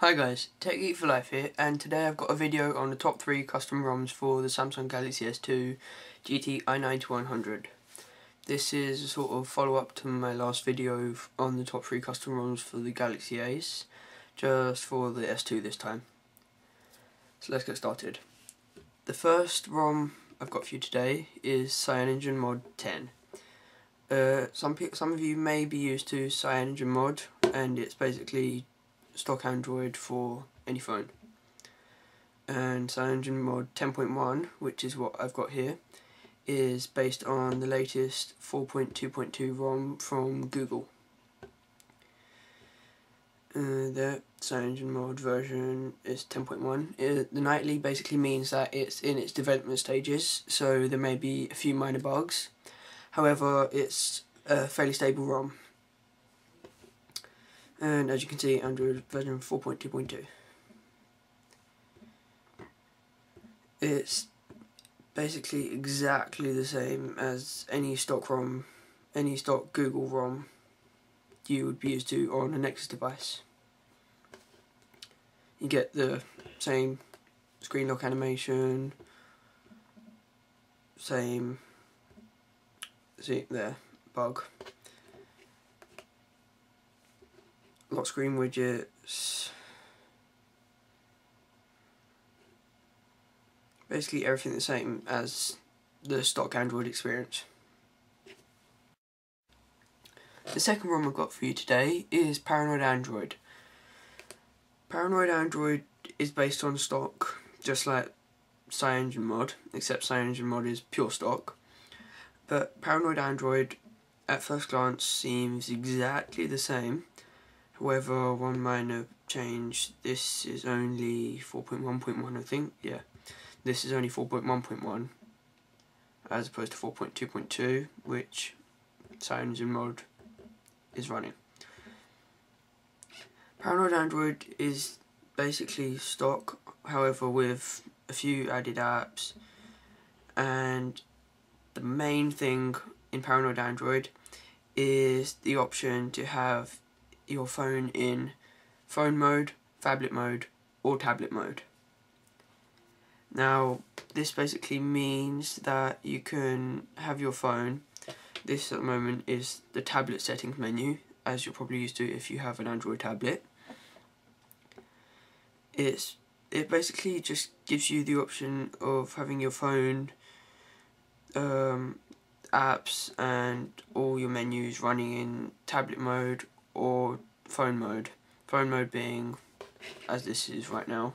Hi guys, Tech Geek for Life here, and today I've got a video on the top 3 custom ROMs for the Samsung Galaxy S2 GT i9100. This is a sort of follow up to my last video on the top 3 custom ROMs for the Galaxy Ace, just for the S2 this time. So let's get started. The first ROM I've got for you today is CyanogenMod 10. Some of you may be used to CyanogenMod, and it's basically stock Android for any phone. And CyanogenMod 10.1, which is what I've got here, is based on the latest 4.2.2 ROM from Google. The CyanogenMod version is 10.1. The nightly basically means that it's in its development stages, so there may be a few minor bugs. However, it's a fairly stable ROM. And as you can see, Android version 4.2.2. It's basically exactly the same as any stock Google ROM you would be used to on a Nexus device. You get the same screen lock animation, same, see there, bug. Lock screen widgets, basically everything the same as the stock Android experience. The second ROM I've got for you today is Paranoid Android. Paranoid Android is based on stock, just like CyanogenMod, except CyanogenMod is pure stock. But Paranoid Android, at first glance, seems exactly the same. However, one minor change, this is only 4.1.1, I think, yeah. This is only 4.1.1, as opposed to 4.2.2, which CyanogenMod is running. Paranoid Android is basically stock, however, with a few added apps. And the main thing in Paranoid Android is the option to have your phone in phone mode, phablet mode, or tablet mode. Now, this basically means that you can have your phone. This at the moment is the tablet settings menu, as you're probably used to if you have an Android tablet. It basically just gives you the option of having your phone, apps, and all your menus running in tablet mode or phone mode. Phone mode being, as this is right now,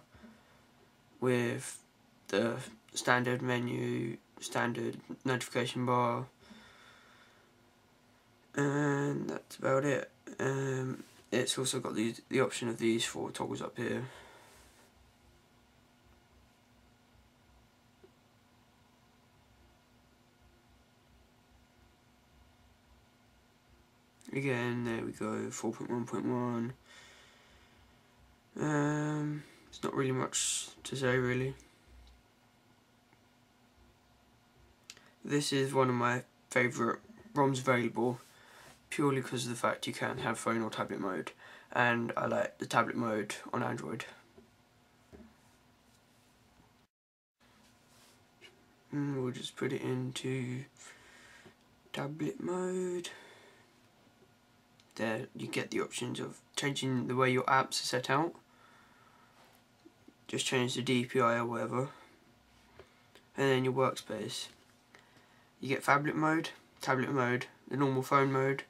with the standard menu, standard notification bar, and that's about it. It's also got the option of these 4 toggles up here. Again, there we go, 4.1.1. It's not really much to say, really. This is one of my favourite ROMs available, purely because of the fact you can have phone or tablet mode, and I like the tablet mode on Android. And we'll just put it into tablet mode. There you get the options of changing the way your apps are set out. Just change the DPI or whatever. And then your workspace. You get phablet mode, tablet mode, the normal phone mode,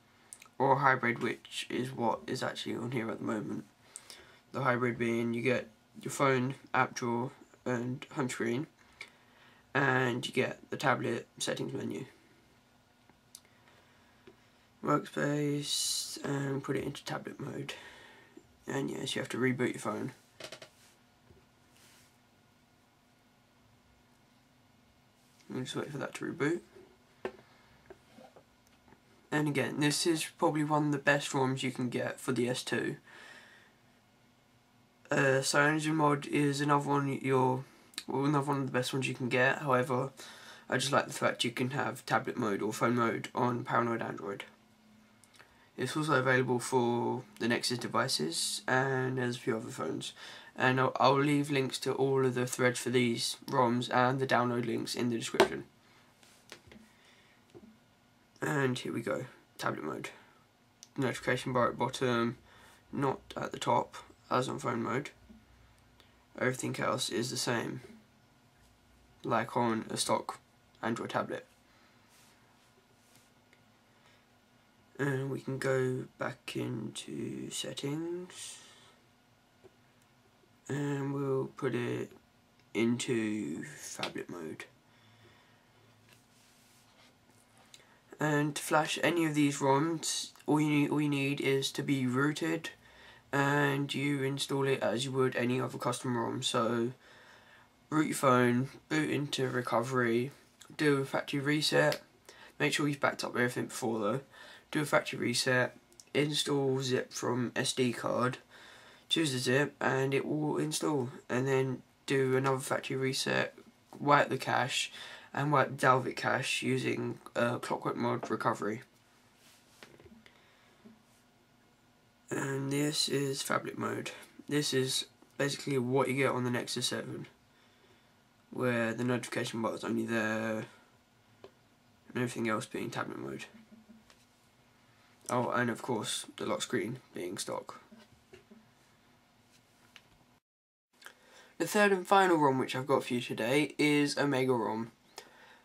or hybrid, which is what is actually on here at the moment. The hybrid being you get your phone, app drawer, and home screen. And you get the tablet settings menu. Workspace, and put it into tablet mode. And yes, you have to reboot your phone. We'll just wait for that to reboot. And again, this is probably one of the best ROMs you can get for the S2. CyanogenMod is another one of the best ones you can get. However, I just like the fact you can have tablet mode or phone mode on Paranoid Android. It's also available for the Nexus devices, and there's a few other phones. And I'll leave links to all of the threads for these ROMs and the download links in the description. And here we go, tablet mode. Notification bar at bottom, not at the top, as on phone mode. Everything else is the same, like on a stock Android tablet. And we can go back into settings, and we'll put it into phablet mode. And to flash any of these ROMs, all you need is to be rooted, and you install it as you would any other custom ROM. So root your phone, boot into recovery, do a factory reset. Make sure you've backed up everything before though. Do a factory reset, install zip from SD card, choose the zip and it will install, and then do another factory reset, wipe the cache and wipe the Dalvik cache using Clockwork Mod recovery. And this is phablet mode. This is basically what you get on the Nexus 7, where the notification bar is only there and everything else being tablet mode. Oh, and of course, the lock screen being stock. The third and final ROM which I've got for you today is Omega ROM.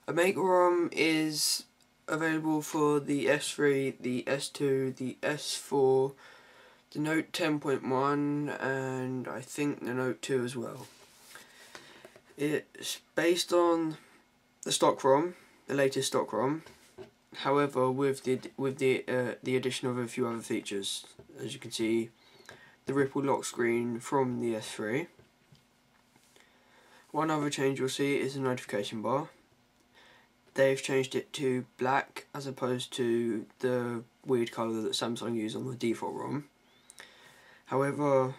Omega ROM is available for the S3, the S2, the S4, the Note 10.1, and I think the Note 2 as well. It's based on the stock ROM, the latest stock ROM. However, with the addition of a few other features, as you can see, the ripple lock screen from the S3. One other change you'll see is the notification bar. They've changed it to black as opposed to the weird colour that Samsung used on the default ROM. However,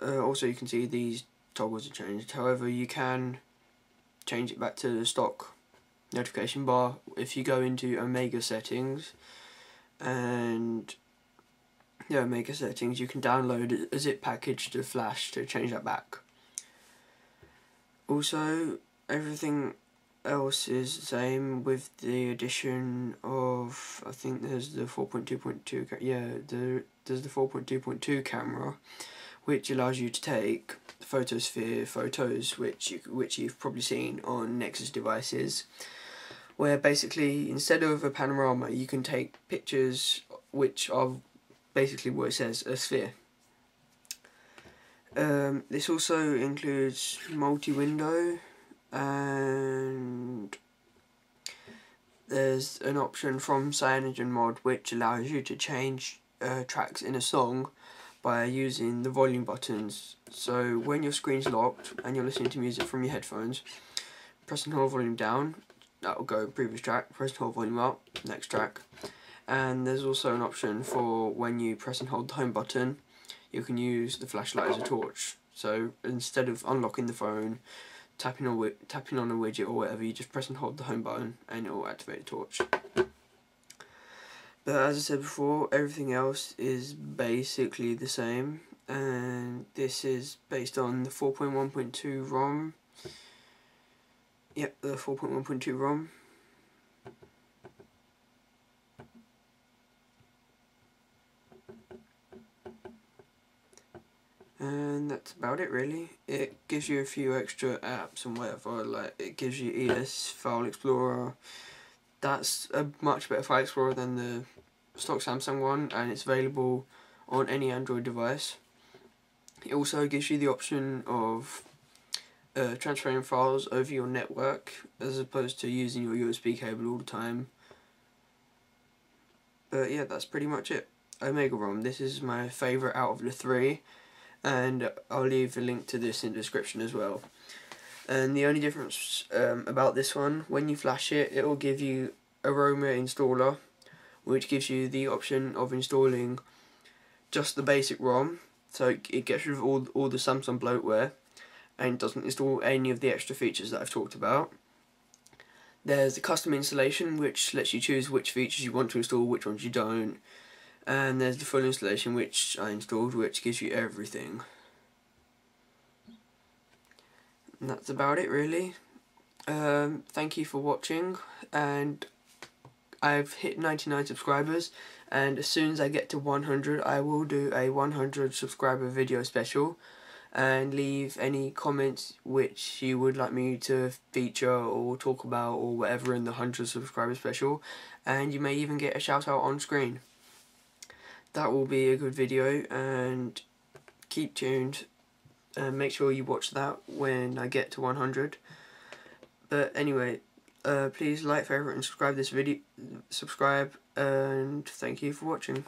also you can see these toggles are changed. However, you can change it back to the stock notification bar if you go into Omega settings, and yeah, Omega settings, you can download a zip package to flash to change that back. Also, everything else is the same with the addition of, I think there's the 4.2.2, yeah, there's the 4.2.2 camera, which allows you to take photosphere photos, which you've probably seen on Nexus devices, where basically instead of a panorama you can take pictures which are basically what it says, a sphere. This also includes multi-window, and there's an option from CyanogenMod which allows you to change tracks in a song by using the volume buttons. So when your screen's locked and you're listening to music from your headphones, press and hold volume down, that'll go previous track, press and hold volume up, next track. And there's also an option for when you press and hold the home button, you can use the flashlight as a torch. So instead of unlocking the phone, tapping on a widget or whatever, you just press and hold the home button and it'll activate the torch. But as I said before, everything else is basically the same, and this is based on the 4.1.2 ROM. Yep, the 4.1.2 ROM. And that's about it really. It gives you a few extra apps and whatever, like it gives you ES File Explorer. That's a much better File Explorer than the stock Samsung one, and it's available on any Android device. It also gives you the option of transferring files over your network as opposed to using your USB cable all the time. But yeah, that's pretty much it. Omega ROM, this is my favourite out of the three, and I'll leave a link to this in the description as well. And the only difference about this one, when you flash it, it will give you Aroma Installer, which gives you the option of installing just the basic ROM, so it gets rid of all the Samsung bloatware and doesn't install any of the extra features that I've talked about. There's the custom installation, which lets you choose which features you want to install, which ones you don't, and there's the full installation which I installed, which gives you everything. And that's about it really. Thank you for watching, and I've hit 99 subscribers, and as soon as I get to 100 I will do a 100 subscriber video special, and leave any comments which you would like me to feature or talk about or whatever in the 100 subscriber special, and you may even get a shout out on screen. That will be a good video, and keep tuned and make sure you watch that when I get to 100. But anyway, please like, favourite and subscribe this video, and thank you for watching.